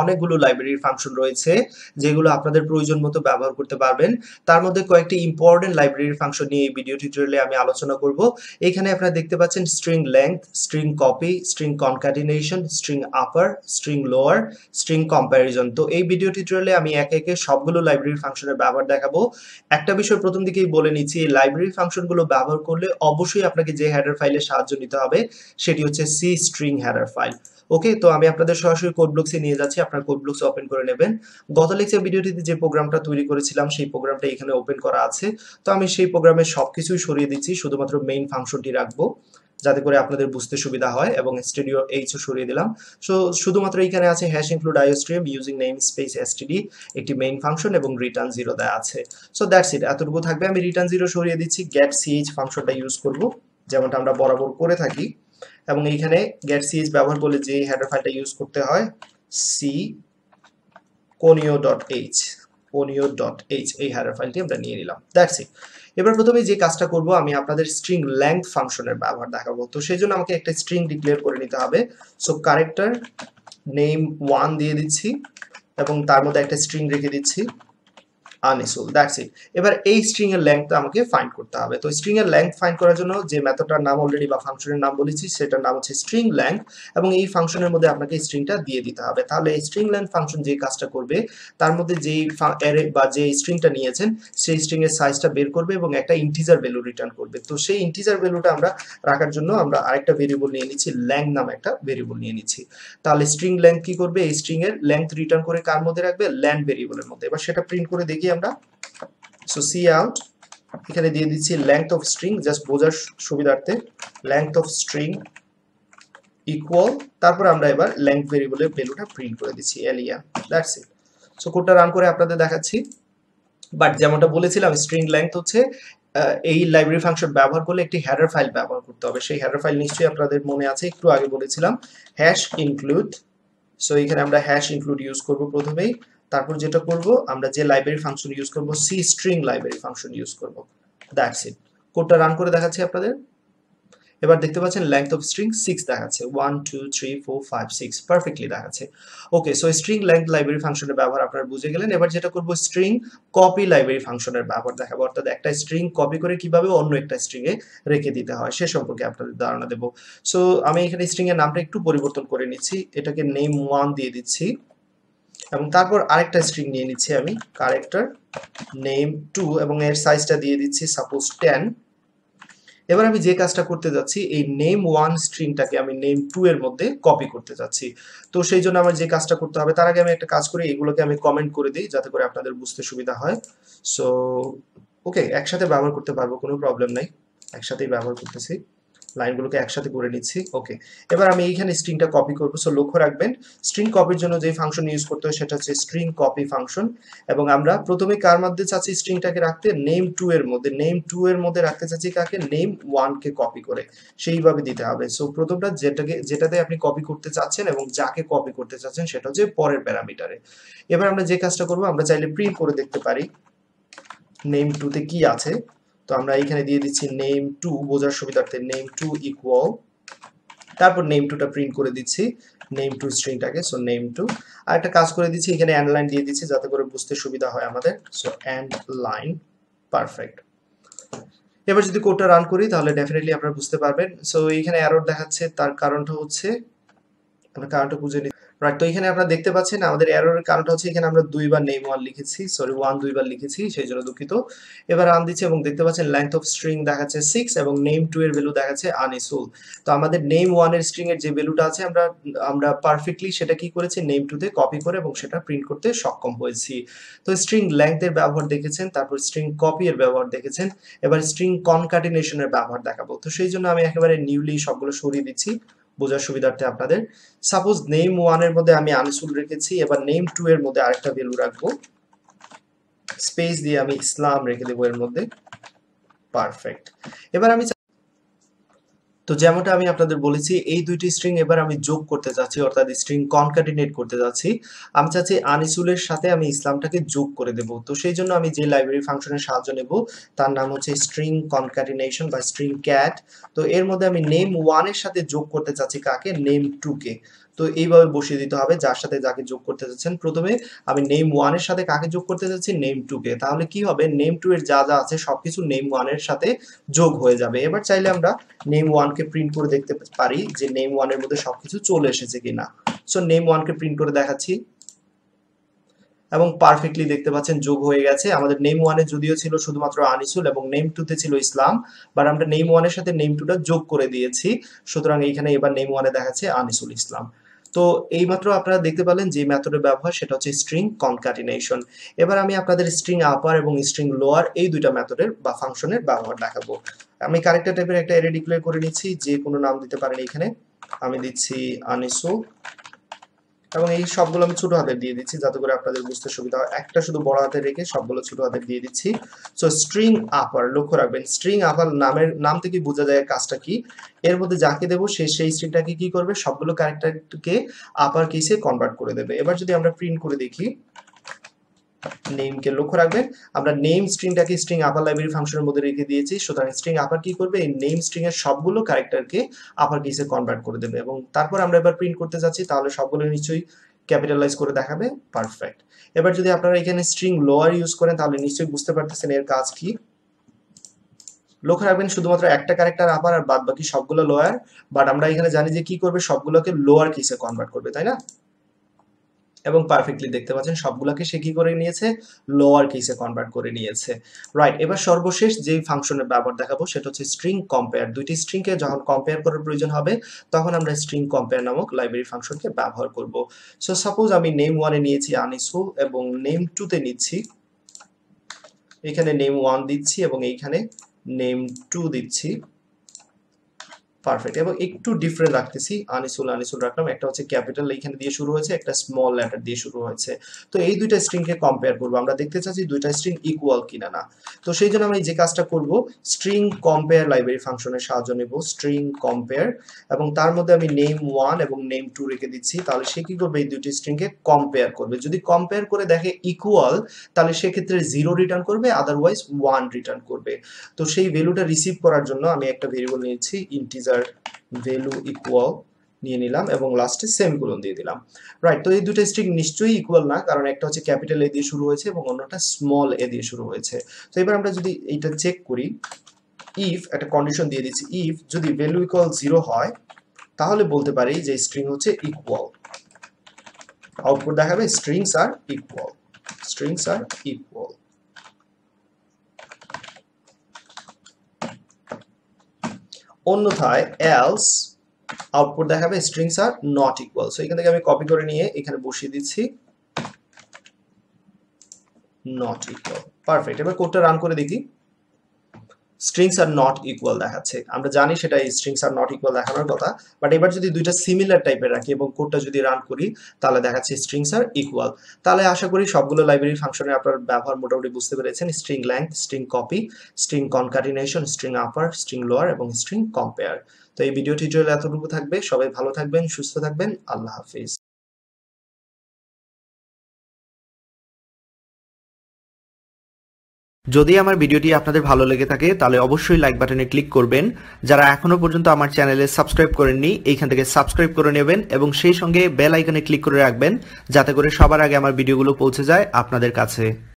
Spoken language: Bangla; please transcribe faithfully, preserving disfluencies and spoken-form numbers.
অনেকগুলো লাইব্রেরির ফাংশন রয়েছে যেগুলো আপনাদের প্রয়োজন মতো ব্যবহার করতে পারবেন। তার মধ্যে কয়েকটি ইম্পর্টেন্ট লাইব্রেরির ফাংশন নিয়ে এই ভিডিও টিউটোরিয়ালে আমি আলোচনা করব। এখানে আপনারা দেখতে পাচ্ছেন string length, string copy, string concatenation, string upper, string lower, string comparison. তো এই ভিডিও টিউটোরিয়ালে আমি একে একে সবগুলো লাইব্রেরির ফাংশনের ব্যবহার দেখাবো। একটা বিষয় প্রথম দিকেই বলে নিচ্ছি, এই লাইব্রেরি ফাংশনগুলো ব্যবহার করলে অবশ্যই আপনাকে যে হেডার ফাইলের সাহায্য নিতে হবে সেটি হচ্ছে C string header file. Okay, তো আমি আপনাদের সরাসরি কোড ব্লকসে নিয়ে যাচ্ছি, আপনারা কোড ব্লকস ওপেন করে নেবেন। গত লেকচার ভিডিওটিতে যে প্রোগ্রামটা তৈরি করেছিলাম সেই প্রোগ্রামটা এখানে ওপেন করা আছে। তো আমি সেই প্রোগ্রামের সবকিছুই সরিয়ে দিচ্ছি, শুধুমাত্র মেইন ফাংশনটি রাখবো যাতে করে আপনাদের বুঝতে সুবিধা হয়, এবং স্টুডিও এইচও সরিয়ে দিলাম। সো শুধুমাত্র এখানে আছে hash include iostream using namespace STD, একটি মেইন ফাংশন এবং রিটার্ন জিরো দেওয়া আছে। সো দ্যাটস ইট, এতটুকু থাকবে। আমি রিটার্ন জিরো সরিয়ে দিচ্ছি, গেট সিএইচ ফাংশনটা ইউজ করব যেমনটা আমরা বরাবর করে থাকি, এবং এইখানে গেট সিএইচ ব্যবহার করলে যে হেডার ফাইলটা ইউজ করতে হয় C conio dot H conio dot H এই হেডার ফাইলটি আমরা নিয়ে নিলাম। That's it. এবার প্রথমে যে কাজটা করব, আমি আপনাদের স্ট্রিং লেংথ ফাংশনের ব্যবহার দেখাবো। তো সেই জন্য আমাকে একটা স্ট্রিং ডিক্লেয়ার করে নিতে হবে। সো ক্যারেক্টার নেম ওয়ান দিয়ে দিচ্ছি এবং তার মধ্যে একটা স্ট্রিং রেখে দিচ্ছি আনিসুল। That's it. এবার এই স্ট্রিং এর লেংথ আমাকে ফাইন্ড করতে হবে। তো স্ট্রিং এর লেংথ ফাইন্ড করার জন্য যে মেথডটার নাম অলরেডি বা ফাংশনের নাম বলেছি সেটার নাম হচ্ছে স্ট্রিং লেংথ, এবং এই ফাংশনের মধ্যে আপনাকে স্ট্রিংটা দিয়ে দিতে হবে। তাহলে স্ট্রিং লেংথ ফাংশন যে কাজটা করবে, তার মধ্যে যেই অ্যারে বা যে স্ট্রিংটা নিয়েছেন সেই স্ট্রিং এর সাইজটা বের করবে এবং একটা ইন্টিজার ভ্যালু রিটার্ন করবে। তো সেই ইন্টিজার ভ্যালুটা আমরা রাখার জন্য আমরা আরেকটা ভেরিয়েবল নিয়ে নিচ্ছি, লেংথ নামে একটা ভেরিয়েবল নিয়ে নিচ্ছি। তাহলে স্ট্রিং লেংথ কি করবে, এই স্ট্রিং এর লেংথ রিটার্ন করে কার মধ্যে রাখবে, লেংথ ভেরিয়েবলের মধ্যে। এবার সেটা প্রিন্ট করে দেখি আমরা। সো সি আউট এখানে দিয়ে দিচ্ছি লেংথ অফ স্ট্রিং, জাস্ট বোঝার সুবিধার্থে লেংথ অফ স্ট্রিং ইকুয়াল, তারপর আমরা এবার লেংথ ভেরিয়েবলের ভ্যালুটা প্রিন্ট করে দিচ্ছি এলিয়া। That's it. সো কোডটা রান করে আপনাদের দেখাচ্ছি। বাট যেমনটা বলেছিলাম স্ট্রিং লেংথ হচ্ছে এই লাইব্রেরি ফাংশন ব্যবহার করলে একটি হেডার ফাইল ব্যবহার করতে হবে। সেই হেডার ফাইল নিশ্চয়ই আপনাদের মনে আছে, একটু আগে বলেছিলাম হ্যাশ ইনক্লুড। সো এখানে আমরা হ্যাশ ইনক্লুড ইউজ করব প্রথমেই, তারপর যেটা করব আমরা যে লাইব্রেরি ফাংশন ইউজ করব C string library function use করব। That's it. কোডটা রান করে দেখাচ্ছি আপনাদের। এবার দেখতে পাচ্ছেন লেংথ অফ স্ট্রিং সিক্স দেখাচ্ছে, one two three four five six perfectly দেখাচ্ছে। Okay, so string length library ফাংশনের ব্যবহার আপনারা বুঝে গেলেন। এবার যেটা করব স্ট্রিং কপি লাইব্রেরি ফাংশনের ব্যবহার দেখাবো, অর্থাৎ একটা স্ট্রিং কপি করে কিভাবে অন্য একটা স্ট্রিং এ রেখে দিতে হয় সে সম্পর্কে আপনাদের ধারণা দেব। সো আমি এখানে স্ট্রিং এর নামটা একটু পরিবর্তন করে নিচ্ছি, এটাকে নেম ওয়ান দিয়ে দিচ্ছি এবং তারপর আরেকটা স্ট্রিং নিয়ে নিচ্ছি আমি, ক্যারেক্টার নেম টু, এবং এর সাইজটা দিয়ে দিচ্ছি সাপোজ টেন। এবার আমি যে কাজটা করতে যাচ্ছি, এই নেম ওয়ান স্ট্রিংটাকে আমি নেম টু এর মধ্যে কপি করতে যাচ্ছি। তো সেই জন্য আমার যে কাজটা করতে হবে, তার আগে আমি একটা কাজ করি, এগুলোকে আমি কমেন্ট করে দিই যাতে করে আপনাদের বুঝতে সুবিধা হয়। সো ওকে, একসাথে ব্যবহার করতে পারবো, কোনো প্রবলেম নাই, একসাথেই ব্যবহার করতেছি, লাইনগুলোকে একসাথে করে নিচ্ছি। ওকে, এবার আমি এইখানে স্ট্রিংটা কপি করবো। সো লক্ষ্য রাখবেন স্ট্রিং কপির জন্য যে ফাংশন ইউজ করতে হয় সেটা হচ্ছে স্ট্রিং কপি ফাংশন, এবং আমরা প্রথমে কার মধ্যে চাচ্ছি স্ট্রিংটাকে রাখতে, নেম টু এর মধ্যে। নেম টু এর মধ্যে রাখতে চাচ্ছি কাকে, নেম ওয়ান কে কপি করে সেইভাবে দিতে হবে। সো প্রথমটা যেটাকে যেটাতে আপনি কপি করতে চাচ্ছেন এবং যাকে কপি করতে চাচ্ছেন সেটা হচ্ছে পরের প্যারামিটারে। এবার আমরা যে কাজটা করবো, আমরা চাইলে প্রিন্ট করে দেখতে পারি নেম টু তে কি আছে। তো আমরা এখানে দিয়ে দিচ্ছি নেম টু, বোঝার সুবিধার্থে নেম টু ইকুয়াল, তারপর নেম টুটা প্রিন্ট করে দিচ্ছি, নেম টু স্ট্রিংটাকে। সো নেম টু, আর একটা কাজ করে দিচ্ছি, এখানে এন্ড লাইন দিয়ে দিচ্ছি যাতে করে বুঝতে সুবিধা হয় আমাদের। So end line, perfect. এবার যদি কোডটা রান করি তাহলে ডেফিনেটলি আপনারা বুঝতে পারবেন। সো এইখানে এরর দেখাচ্ছে, তার কারণটা হচ্ছে আমরা কারণটা বুঝে নিই। রাইট, তো এখানে আপনারা দেখতে পাচ্ছেন আমাদের এররের কারণটা হচ্ছে এখানে আমরা দুইবার নেম ওয়ান লিখেছি, সরি ওয়ান দুইবার লিখেছি, সেই জন্য দুঃখিত। এবার রান দিচ্ছি এবং দেখতে পাচ্ছেন লেংথ অফ স্ট্রিং দেখাচ্ছে সিক্স এবং নেম টু এর ভ্যালু দেখাচ্ছে আনিসুল। তো আমাদের নেম ওয়ান এর স্ট্রিং এর যে ভ্যালুটা আছে আমরা আমরা পারফেক্টলি সেটা কি করেছি, নেম টু তে কপি করে এবং সেটা প্রিন্ট করতে সক্ষম হয়েছি। তো স্ট্রিং লেংথ এর ব্যবহার দেখেছেন, তারপর স্ট্রিং কপি এর ব্যবহার দেখেছেন, এবার স্ট্রিং কনক্যাটিনেশনের ব্যবহার দেখাবো। তো সেই জন্য আমি একেবারে নিউলি সবগুলো সরিয়ে দিচ্ছি বোঝার সুবিধার্থে আপনাদের। সাপোজ নেম ওয়ান এর মধ্যে আমি আনিসুল রেখেছি, এবার নেম টু এর মধ্যে আরেকটা ভ্যালু রাখবো, স্পেস দিয়ে আমি ইসলাম রেখে দেবো এর মধ্যে। পারফেক্ট। এবার আমি তো যেমনটা আমি আপনাদের বলেছি এই দুইটি স্ট্রিং এবার আমি যোগ করতে চাচ্ছি, অর্থাৎ স্ট্রিং কনক্যাটিনেট করতে যাচ্ছি। আমি চাচ্ছি আনিসুলের সাথে আমি ইসলামটাকে যোগ করে দেব। তো সেই জন্য আমি যে লাইব্রেরি ফাংশনের সাহায্য নেব তার নাম হচ্ছে স্ট্রিং কনক্যাটিনেশন বা স্ট্রিং ক্যাট। তো এর মধ্যে আমি নেম ওয়ান এর সাথে যোগ করতে চাচ্ছি কাকে, নেম টু কে। তো এইভাবে বসিয়ে দিতে হবে যার সাথে যাকে যোগ করতে যাচ্ছেন। প্রথমে আমি নেম ওয়ান এর সাথে কাকে যোগ করতে যাচ্ছি, নেম টু কে, তাহলে কি হবে নেম টু এর যা যা আছে সবকিছু নেম ওয়ান এর সাথে যোগ হয়ে যাবে। এবার চাইলে আমরা নেম ওয়ান কে প্রিন্ট করে দেখতে পারি যে নেম ওয়ান এর মধ্যে সবকিছু চলে এসেছে কিনা। সো নেম ওয়ান কে প্রিন্ট করে দেখাচ্ছি এবং পারফেক্টলি দেখতে পাচ্ছেন যোগ হয়ে গেছে। আমাদের নেম ওয়ানে যদিও ছিল শুধুমাত্র আনিসুল এবং নেম টুতে ছিল ইসলাম, বাট আমরা নেম ওয়ানের সাথে নেম টুটা যোগ করে দিয়েছি, সুতরাং এইখানে এবার নেম ওয়ানে দেখাচ্ছে আনিসুল ইসলাম। তো এইমাত্র আপনারা দেখতে পেলেন যে মেথডের ব্যবহার সেটা হচ্ছে স্ট্রিং কনকাটিনেশন। এবার আমি আপনাদের স্ট্রিং আপার এবং স্ট্রিং লোয়ার এই দুইটা মেথডের বা ফাংশনের ব্যবহার দেখাবো। আমি ক্যারেক্টার টাইপের একটা অ্যারে ডিক্লেয়ার করে নিচ্ছি, যে কোনো নাম দিতে পারেন। এখানে আমি দিচ্ছি আনিসুল এবং এই সবগুলো আমি ছোট হাতে দিয়ে দিচ্ছি যাতে করে আপনাদের বুঝতে সুবিধা হয়, একটা শুধু বড় হাতে রেখে সবগুলো ছোট হাতে দিয়ে দিচ্ছি। সো স্ট্রিং আপার, লক্ষ্য রাখবেন স্ট্রিং আপার নামের নাম থেকে বোঝা যায় কাজটা কি। এর মধ্যে যাকে দেবো সে সেই স্ট্রিংটাকে কি করবে, সবগুলো ক্যারেক্টারকে আপার কেসে কনভার্ট করে দেবে। এবার যদি আমরা প্রিন্ট করে দেখি নেমকে, লক্ষ্য রাখবেন আমরা নেম স্ট্রিংটাকে স্ট্রিং আপার লাইব্রেরি ফাংশনের মধ্যে রেখে দিয়েছি, সুতরাং স্ট্রিং আপার কি করবে এই নেম স্ট্রিং এর সবগুলো ক্যারেক্টারকে আপার কেসে কনভার্ট করে দেবে। এবং তারপর আমরা এবার প্রিন্ট করতে যাচ্ছি, তাহলে সবগুলো নিশ্চয়ই ক্যাপিটালাইজ করে দেখাবে। পারফেক্ট। এবার যদি আপনারা এখানে স্ট্রিং লোয়ার ইউজ করেন তাহলে নিশ্চয়ই বুঝতে পারতেছেন এর কাজ কি। লক্ষ্য রাখবেন শুধুমাত্র একটা ক্যারেক্টার আপার আর বাদ বাকি সবগুলো লোয়ার, বাট আমরা এখানে জানি যে কি করবে সবগুলোকে লোয়ার কেসে কনভার্ট করবে, তাই না? এবং পারফেক্টলি দেখতে পাচ্ছেন সবগুলোকে সে কি করে নিয়েছে, লোয়ার কেসে কনভার্ট করে নিয়েছে। রাইট। এবার সর্বশেষ যেই ফাংশনের ব্যবহার দেখাবো সেটা হচ্ছে স্ট্রিং কম্পেয়ার। দুইটি স্ট্রিংকে যখন কম্পেয়ার করার প্রয়োজন হবে তখন আমরা স্ট্রিং কম্পেয়ার নামক লাইব্রেরি ফাংশনকে ব্যবহার করব। সো সাপোজ আমি নেম ওয়ানে নিয়েছি আনিসুল এবং নেম টুতে নিচ্ছি, এখানে নেম ওয়ান দিচ্ছি এবং এইখানে নেম টু দিচ্ছি। পারফেক্ট। এবং একটু ডিফারেন্ট রাখতেছি, আনিসুল আনিসুল রাখলাম, একটা হচ্ছে ক্যাপিটাল এইখানে দিয়ে শুরু হয়েছে, একটা স্মল লেটার দিয়ে শুরু হয়েছে। তো এই দুইটা স্ট্রিংকে কম্পেয়ার করবো, আমরা দেখতে চাচ্ছি দুইটা স্ট্রিং ইকুয়াল কিনা না। তো সেই জন্য আমি যে কাজটা করব স্ট্রিং কম্পেয়ার লাইব্রেরি ফাংশনের সাহায্য নেব, স্ট্রিং কম্পেয়ার, এবং তার মধ্যে আমি নেম ওয়ান এবং নেম টু রেখে দিচ্ছি। তাহলে সে কি করবে এই দুইটি স্ট্রিংকে কম্পেয়ার করবে, যদি কম্পেয়ার করে দেখে ইকুয়াল তাহলে সেক্ষেত্রে জিরো রিটার্ন করবে, আদারওয়াইজ ওয়ান রিটার্ন করবে। তো সেই ভ্যালুটা রিসিভ করার জন্য আমি একটা ভেরিয়েবল নিয়েছি ইন্টিজার ভ্যালু ইকুয়াল নিয়ে নিলাম এবং লাস্টে সেমিকোলন দিয়ে দিলাম। রাইট। তো এই দুটো স্ট্রিং নিশ্চয়ই ইকুয়াল না, কারণ একটা হচ্ছে ক্যাপিটাল এ দিয়ে শুরু হয়েছে এবং অন্যটা স্মল এ দিয়ে শুরু হয়েছে। তো এবার আমরা যদি এইটা চেক করি, ইফ একটা কন্ডিশন দিয়ে দিচ্ছি, ইফ যদি ভ্যালু ইকুয়াল জিরো হয় তাহলে বলতে পারি যে স্ট্রিং হচ্ছে ইকুয়াল, আউটপুট দেখাবে strings are equal, strings are equal. অন্যথায় else আউটপুট দেখাবে strings are not equal। So এখান থেকে আমি কপি করে নিয়ে এখানে বসিয়ে দিচ্ছি not equal। পারফেক্ট। এবার কোডটা রান করে দেখি, strings are not equal দেখাচ্ছে। আমরা জানি সেটা strings are not equal দেখানোর কথা, বাট এবার যদি দুইটা সিমিলার টাইপের রাখি এবং কোডটা যদি রান করি তাহলে দেখাচ্ছে strings are equal। তাহলে আশা করি সবগুলো লাইব্রেরি ফাংশনে আপনার ব্যবহার মোটামুটি বুঝতে পেরেছেন, string length, string copy, string concatenation, string upper, string lower এবং স্ট্রিং কম্পেয়ার। তো এই ভিডিও টিউটোরিয়াল এতটুকু থাকবে। সবাই ভালো থাকবেন, সুস্থ থাকবেন, আল্লাহ হাফিজ। যদি আমার ভিডিওটি আপনাদের ভালো লেগে থাকে তাহলে অবশ্যই লাইক বাটনে ক্লিক করবেন। যারা এখনো পর্যন্ত আমার চ্যানেলে সাবস্ক্রাইব করেননি এইখান থেকে সাবস্ক্রাইব করে নেবেন এবং সেই সঙ্গে বেল আইকনে ক্লিক করে রাখবেন যাতে করে সবার আগে আমার ভিডিওগুলো পৌঁছে যায় আপনাদের কাছে।